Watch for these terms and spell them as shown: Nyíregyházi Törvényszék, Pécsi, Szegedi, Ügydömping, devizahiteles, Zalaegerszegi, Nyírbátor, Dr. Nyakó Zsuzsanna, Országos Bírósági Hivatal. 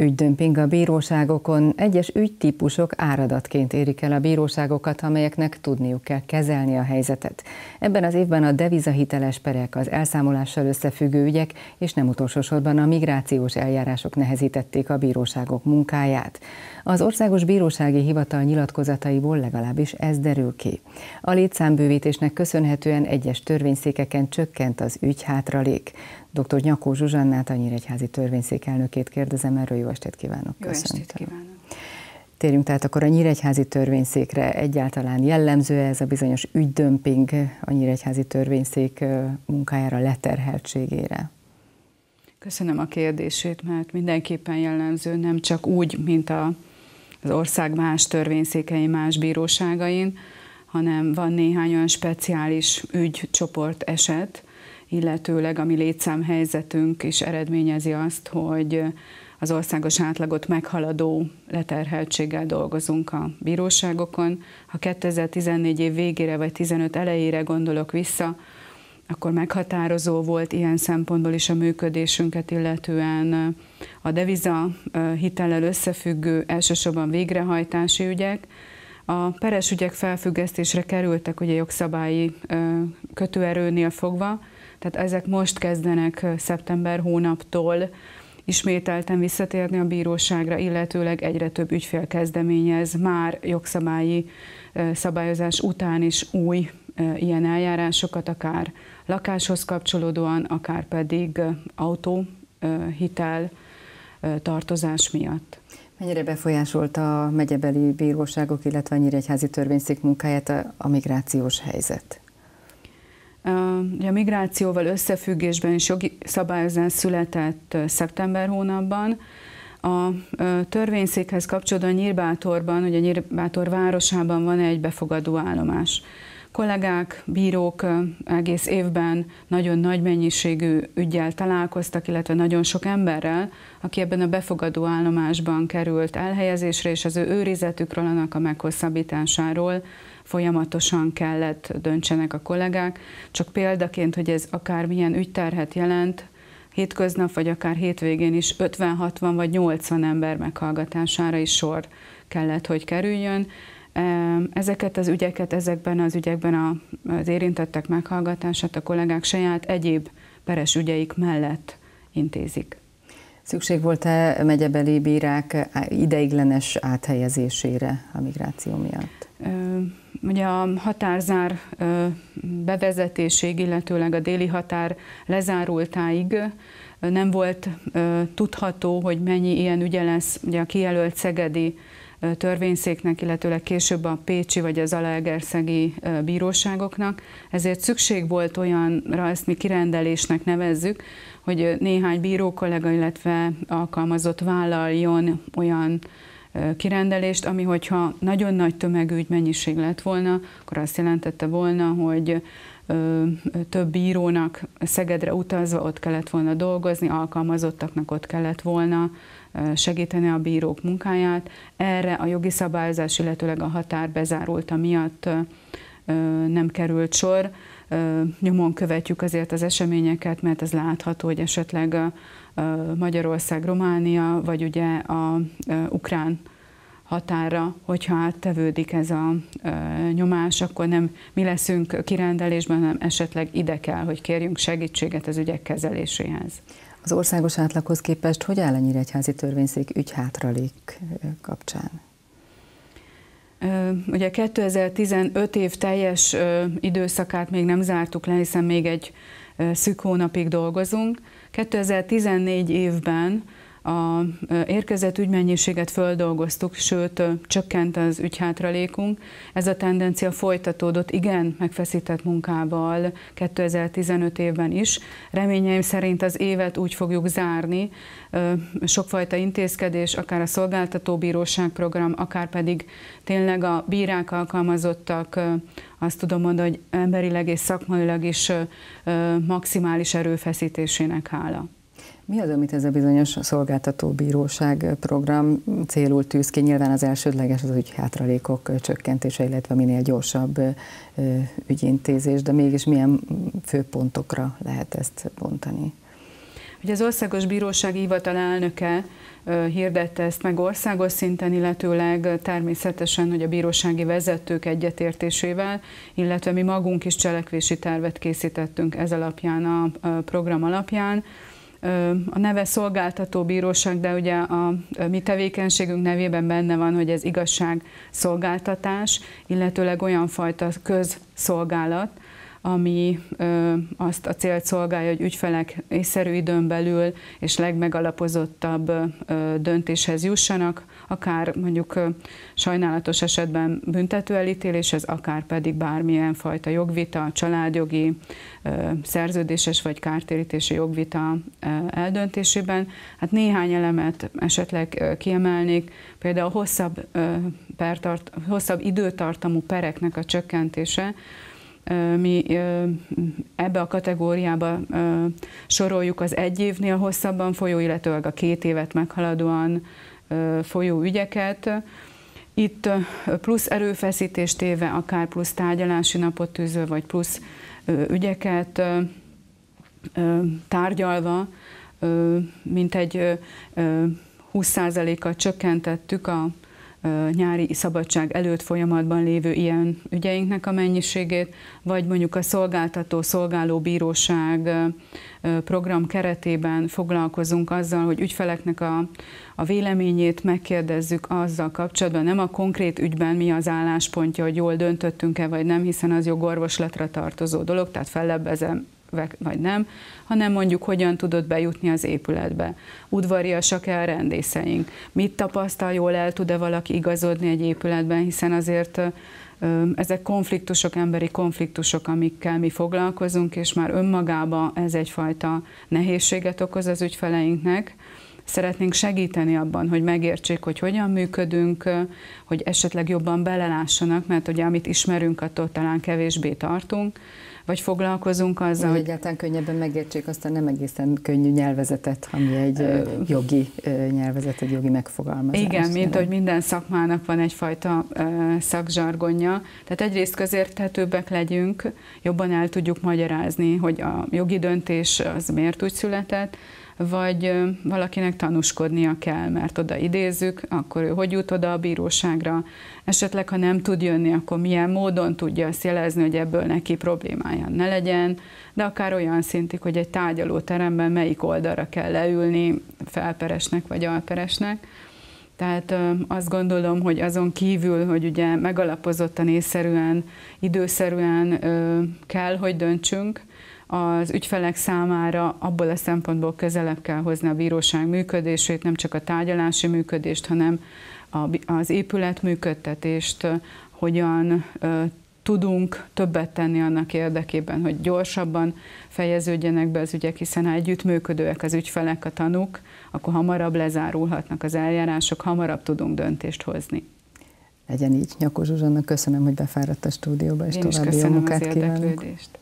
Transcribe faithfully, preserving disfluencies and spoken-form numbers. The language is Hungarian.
Ügydömping a bíróságokon, egyes ügytípusok áradatként érik el a bíróságokat, amelyeknek tudniuk kell kezelni a helyzetet. Ebben az évben a devizahiteles perek, az elszámolással összefüggő ügyek, és nem utolsó sorban a migrációs eljárások nehezítették a bíróságok munkáját. Az Országos Bírósági Hivatal nyilatkozataiból legalábbis ez derül ki. A létszámbővítésnek köszönhetően egyes törvényszékeken csökkent az ügyhátralék. doktor Nyakó Zsuzsannát, a Nyíregyházi Törvényszék elnökét kérdezem erről. Jó estét kívánok! Jó estét kívánok! Térjünk tehát akkor a Nyíregyházi Törvényszékre. Egyáltalán jellemző ez a bizonyos ügydömping a Nyíregyházi Törvényszék munkájára, leterheltségére? Köszönöm a kérdését, mert mindenképpen jellemző, nem csak úgy, mint a, az ország más törvényszékein, más bíróságain, hanem van néhány olyan speciális ügycsoport eset, illetőleg a mi létszámhelyzetünk is eredményezi azt, hogy az országos átlagot meghaladó leterheltséggel dolgozunk a bíróságokon. Ha kétezer-tizennégy év végére vagy tizenöt elejére gondolok vissza, akkor meghatározó volt ilyen szempontból is a működésünket, illetően a deviza hitellel összefüggő elsősorban végrehajtási ügyek. A peres ügyek felfüggesztésre kerültek ugye jogszabályi kötőerőnél fogva, tehát ezek most kezdenek szeptember hónaptól ismételten visszatérni a bíróságra, illetőleg egyre több ügyfél kezdeményez már jogszabályi szabályozás után is új ilyen eljárásokat, akár lakáshoz kapcsolódóan, akár pedig autó, hitel, tartozás miatt. Mennyire befolyásolta a megyebeli bíróságok, illetve a Nyíregyházi Törvényszék munkáját a migrációs helyzet? A migrációval összefüggésben is jogi szabályozás született szeptember hónapban. A törvényszékhez kapcsolódóan Nyírbátorban, ugye Nyírbátor városában van egy befogadó állomás. Kollégák, bírók egész évben nagyon nagy mennyiségű üggyel találkoztak, illetve nagyon sok emberrel, aki ebben a befogadó állomásban került elhelyezésre, és az ő őrizetükről, annak a meghosszabbításáról folyamatosan kellett döntsenek a kollégák. Csak példaként, hogy ez akármilyen ügyterhet jelent, hétköznap vagy akár hétvégén is ötven, hatvan vagy nyolcvan ember meghallgatására is sor kellett, hogy kerüljön. Ezeket az ügyeket, ezekben az ügyekben az érintettek meghallgatását a kollégák saját egyéb peres ügyeik mellett intézik. Szükség volt-e megyebeli bírák ideiglenes áthelyezésére a migráció miatt? Ugye a határzár bevezetéséig, illetőleg a déli határ lezárultáig nem volt tudható, hogy mennyi ilyen ügye lesz. Ugye a kijelölt szegedi törvényszéknek, illetőleg később a pécsi vagy a zalaegerszegi bíróságoknak. Ezért szükség volt olyanra, ezt mi kirendelésnek nevezzük, hogy néhány bírókollega, illetve alkalmazott vállaljon olyan kirendelést, ami hogyha nagyon nagy tömegű mennyiség lett volna, akkor azt jelentette volna, hogy több bírónak Szegedre utazva ott kellett volna dolgozni, alkalmazottaknak ott kellett volna segíteni a bírók munkáját. Erre a jogi szabályozás, illetőleg a határ bezárulta miatt nem került sor. Nyomon követjük azért az eseményeket, mert ez látható, hogy esetleg a Magyarország, Románia, vagy ugye a ukrán határa, hogyha áttevődik ez a nyomás, akkor nem mi leszünk kirendelésben, hanem esetleg ide kell, hogy kérjünk segítséget az ügyek kezeléséhez. Az országos átlaghoz képest hogy áll a Nyíregyházi Törvényszék ügyhátralék kapcsán? Ugye kétezer-tizenöt év teljes időszakát még nem zártuk le, hiszen még egy szűk hónapig dolgozunk. kétezer-tizennégy évben a érkezett ügymennyiséget földolgoztuk, sőt, csökkent az ügyhátralékunk. Ez a tendencia folytatódott, igen, megfeszített munkával kétezer-tizenöt évben is. Reményeim szerint az évet úgy fogjuk zárni, sokfajta intézkedés, akár a szolgáltatóbíróság program, akár pedig tényleg a bírák, alkalmazottak, azt tudom mondani, hogy emberileg és szakmailag is maximális erőfeszítésének hála. Mi az, amit ez a bizonyos szolgáltatóbíróság program célul tűz ki? Nyilván az elsődleges az ügyhátralékok csökkentése, illetve minél gyorsabb ügyintézés, de mégis milyen főpontokra lehet ezt bontani? Ugye az Országos Bírósági Hivatal elnöke hirdette ezt meg országos szinten, illetőleg természetesen, hogy a bírósági vezetők egyetértésével, illetve mi magunk is cselekvési tervet készítettünk ez alapján, a program alapján. A neve szolgáltató bíróság, de ugye a mi tevékenységünk nevében benne van, hogy ez igazságszolgáltatás, illetőleg olyan fajta közszolgálat, ami ö, azt a célt szolgálja, hogy ügyfelek észszerű időn belül és legmegalapozottabb ö, döntéshez jussanak, akár mondjuk ö, sajnálatos esetben büntető elítéléshez, akár pedig bármilyen fajta jogvita, családjogi, ö, szerződéses vagy kártérítési jogvita ö, eldöntésében. Hát néhány elemet esetleg ö, kiemelnék, például hosszabb, ö, pertart, hosszabb időtartamú pereknek a csökkentése. Mi ebbe a kategóriába soroljuk az egy évnél hosszabban folyó, illetőleg a két évet meghaladóan folyó ügyeket. Itt plusz erőfeszítést téve, akár plusz tárgyalási napot tűzve, vagy plusz ügyeket tárgyalva, mintegy húsz százalékkal csökkentettük a nyári szabadság előtt folyamatban lévő ilyen ügyeinknek a mennyiségét, vagy mondjuk a szolgáltató-szolgáló bíróság program keretében foglalkozunk azzal, hogy ügyfeleknek a, a véleményét megkérdezzük azzal kapcsolatban, nem a konkrét ügyben mi az álláspontja, hogy jól döntöttünk-e vagy nem, hiszen az jogorvoslatra tartozó dolog, tehát fellebbezem vagy nem, hanem mondjuk hogyan tudod bejutni az épületbe. Udvariasak-e a rendészeink? Mit tapasztal, jól el tud-e valaki igazodni egy épületben, hiszen azért ezek konfliktusok, emberi konfliktusok, amikkel mi foglalkozunk, és már önmagában ez egyfajta nehézséget okoz az ügyfeleinknek. Szeretnénk segíteni abban, hogy megértsék, hogy hogyan működünk, hogy esetleg jobban belelássanak, mert ugye amit ismerünk, attól talán kevésbé tartunk, vagy foglalkozunk azzal, hogy egyáltalán könnyebben megértsék azt a nem egészen könnyű nyelvezetet, ami egy ö... jogi nyelvezet, egy jogi megfogalmazás. Igen, mint jelen. Hogy minden szakmának van egyfajta szakzsargonja. Tehát egyrészt közérthetőbbek legyünk, jobban el tudjuk magyarázni, hogy a jogi döntés az miért úgy született, vagy valakinek tanúskodnia kell, mert oda idézzük, akkor ő hogy jut oda a bíróságra, esetleg ha nem tud jönni, akkor milyen módon tudja azt jelezni, hogy ebből neki problémája ne legyen, de akár olyan szintig, hogy egy tárgyalóteremben melyik oldalra kell leülni, felperesnek vagy alperesnek. Tehát azt gondolom, hogy azon kívül, hogy ugye megalapozottan, észszerűen, időszerűen kell, hogy döntsünk, az ügyfelek számára abból a szempontból közelebb kell hozni a bíróság működését, nem csak a tárgyalási működést, hanem az épület működtetést, hogyan tudunk többet tenni annak érdekében, hogy gyorsabban fejeződjenek be az ügyek, hiszen ha együttműködőek az ügyfelek, a tanúk, akkor hamarabb lezárulhatnak az eljárások, hamarabb tudunk döntést hozni. Legyen így. Nyakó Zsuzsanna, köszönöm, hogy befáradt a stúdióba, és további jó munkát kívánok.